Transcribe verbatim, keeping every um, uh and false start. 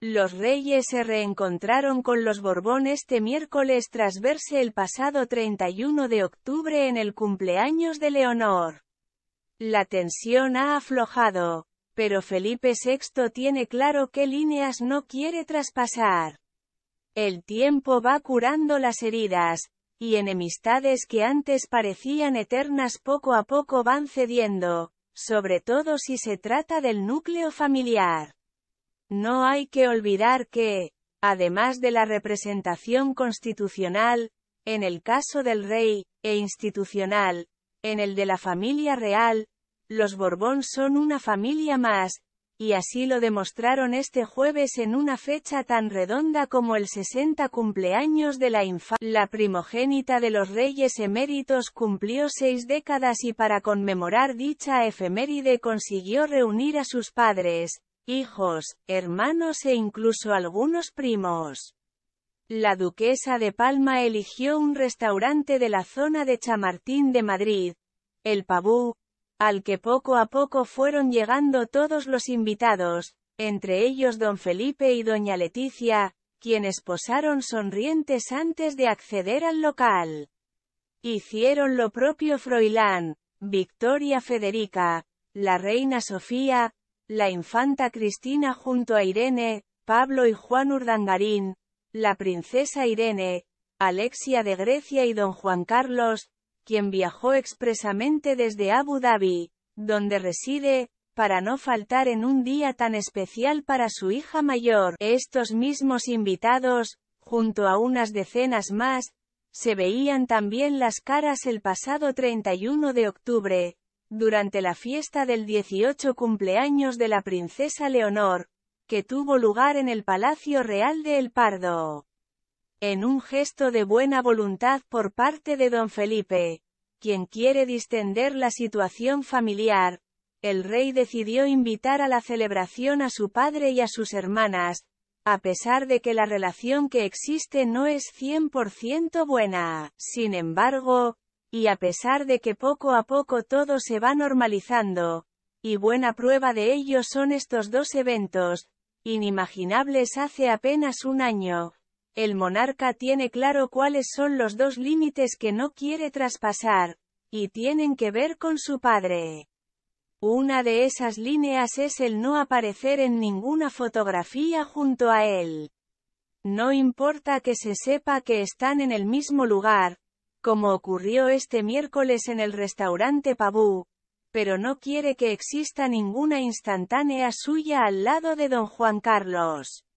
Los reyes se reencontraron con los Borbones este miércoles tras verse el pasado treinta y uno de octubre en el cumpleaños de Leonor. La tensión ha aflojado, pero Felipe sexto tiene claro qué líneas no quiere traspasar. El tiempo va curando las heridas, y enemistades que antes parecían eternas poco a poco van cediendo, sobre todo si se trata del núcleo familiar. No hay que olvidar que, además de la representación constitucional, en el caso del rey, e institucional, en el de la familia real, los Borbón son una familia más, y así lo demostraron este jueves en una fecha tan redonda como el sesenta cumpleaños de la infancia. La primogénita de los reyes eméritos cumplió seis décadas y para conmemorar dicha efeméride consiguió reunir a sus padres, hijos, hermanos e incluso algunos primos. La duquesa de Palma eligió un restaurante de la zona de Chamartín de Madrid, El Pabú, al que poco a poco fueron llegando todos los invitados, entre ellos don Felipe y doña Letizia, quienes posaron sonrientes antes de acceder al local. Hicieron lo propio Froilán, Victoria Federica, la reina Sofía, la infanta Cristina junto a Irene, Pablo y Juan Urdangarín, la princesa Irene, Alexia de Grecia y don Juan Carlos, quien viajó expresamente desde Abu Dhabi, donde reside, para no faltar en un día tan especial para su hija mayor. Estos mismos invitados, junto a unas decenas más, se veían también las caras el pasado treinta y uno de octubre, durante la fiesta del dieciocho cumpleaños de la princesa Leonor, que tuvo lugar en el Palacio Real de El Pardo. En un gesto de buena voluntad por parte de don Felipe, quien quiere distender la situación familiar, el rey decidió invitar a la celebración a su padre y a sus hermanas, a pesar de que la relación que existe no es cien por ciento buena. Sin embargo, y a pesar de que poco a poco todo se va normalizando, y buena prueba de ello son estos dos eventos, inimaginables hace apenas un año, el monarca tiene claro cuáles son los dos límites que no quiere traspasar, y tienen que ver con su padre. Una de esas líneas es el no aparecer en ninguna fotografía junto a él. No importa que se sepa que están en el mismo lugar, como ocurrió este miércoles en el restaurante Pabú, pero no quiere que exista ninguna instantánea suya al lado de don Juan Carlos.